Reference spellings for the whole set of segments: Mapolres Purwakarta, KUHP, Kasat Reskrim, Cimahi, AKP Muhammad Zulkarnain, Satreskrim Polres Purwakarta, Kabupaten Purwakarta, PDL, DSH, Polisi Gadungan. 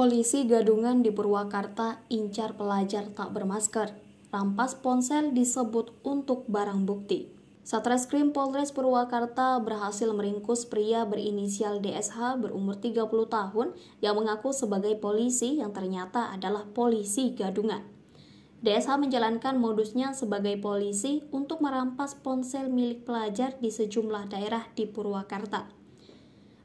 Polisi Gadungan di Purwakarta incar pelajar tak bermasker, rampas ponsel disebut untuk barang bukti. Satreskrim Polres Purwakarta berhasil meringkus pria berinisial DSH berumur 30 tahun yang mengaku sebagai polisi yang ternyata adalah polisi gadungan. DSH menjalankan modusnya sebagai polisi untuk merampas ponsel milik pelajar di sejumlah daerah di Purwakarta.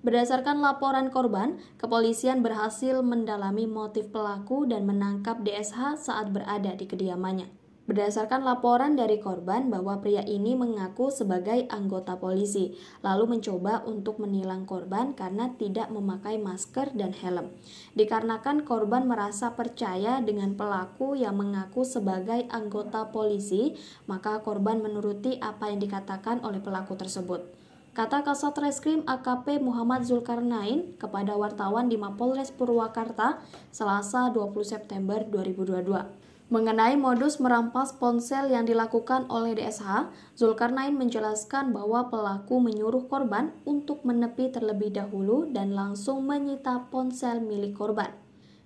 Berdasarkan laporan korban, kepolisian berhasil mendalami motif pelaku dan menangkap DSH saat berada di kediamannya. Berdasarkan laporan dari korban bahwa pria ini mengaku sebagai anggota polisi, lalu mencoba untuk menilang korban karena tidak memakai masker dan helm. Dikarenakan korban merasa percaya dengan pelaku yang mengaku sebagai anggota polisi, maka korban menuruti apa yang dikatakan oleh pelaku tersebut. Kata Kasat Reskrim AKP Muhammad Zulkarnain kepada wartawan di Mapolres Purwakarta, Selasa 20 September 2022. Mengenai modus merampas ponsel yang dilakukan oleh DSH, Zulkarnain menjelaskan bahwa pelaku menyuruh korban untuk menepi terlebih dahulu dan langsung menyita ponsel milik korban.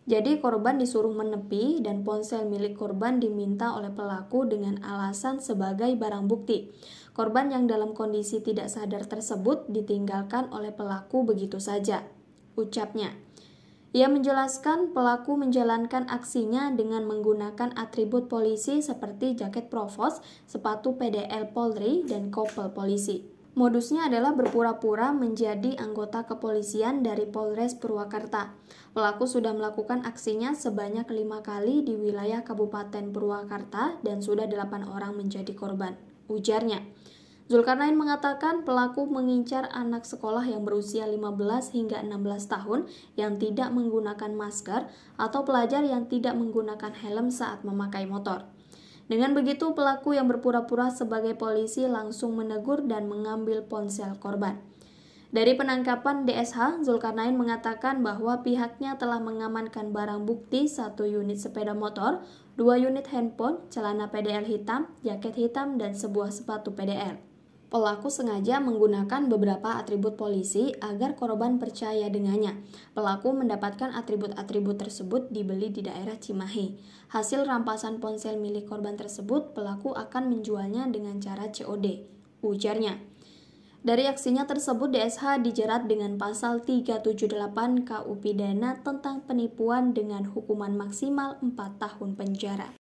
Jadi korban disuruh menepi dan ponsel milik korban diminta oleh pelaku dengan alasan sebagai barang bukti. Korban yang dalam kondisi tidak sadar tersebut ditinggalkan oleh pelaku begitu saja, ucapnya. Ia menjelaskan pelaku menjalankan aksinya dengan menggunakan atribut polisi seperti jaket provos, sepatu PDL Polri, dan kopel polisi. Modusnya adalah berpura-pura menjadi anggota kepolisian dari Polres Purwakarta. Pelaku sudah melakukan aksinya sebanyak 5 kali di wilayah Kabupaten Purwakarta dan sudah 8 orang menjadi korban, ujarnya. Zulkarnain mengatakan pelaku mengincar anak sekolah yang berusia 15 hingga 16 tahun yang tidak menggunakan masker atau pelajar yang tidak menggunakan helm saat memakai motor. Dengan begitu, pelaku yang berpura-pura sebagai polisi langsung menegur dan mengambil ponsel korban. Dari penangkapan DSH, Zulkarnain mengatakan bahwa pihaknya telah mengamankan barang bukti 1 unit sepeda motor, 2 unit handphone, celana PDL hitam, jaket hitam, dan sebuah sepatu PDL. Pelaku sengaja menggunakan beberapa atribut polisi agar korban percaya dengannya. Pelaku mendapatkan atribut-atribut tersebut dibeli di daerah Cimahi. Hasil rampasan ponsel milik korban tersebut, pelaku akan menjualnya dengan cara COD, ujarnya. Dari aksinya tersebut, DSH dijerat dengan pasal 378 KUHP pidana tentang penipuan dengan hukuman maksimal 4 tahun penjara.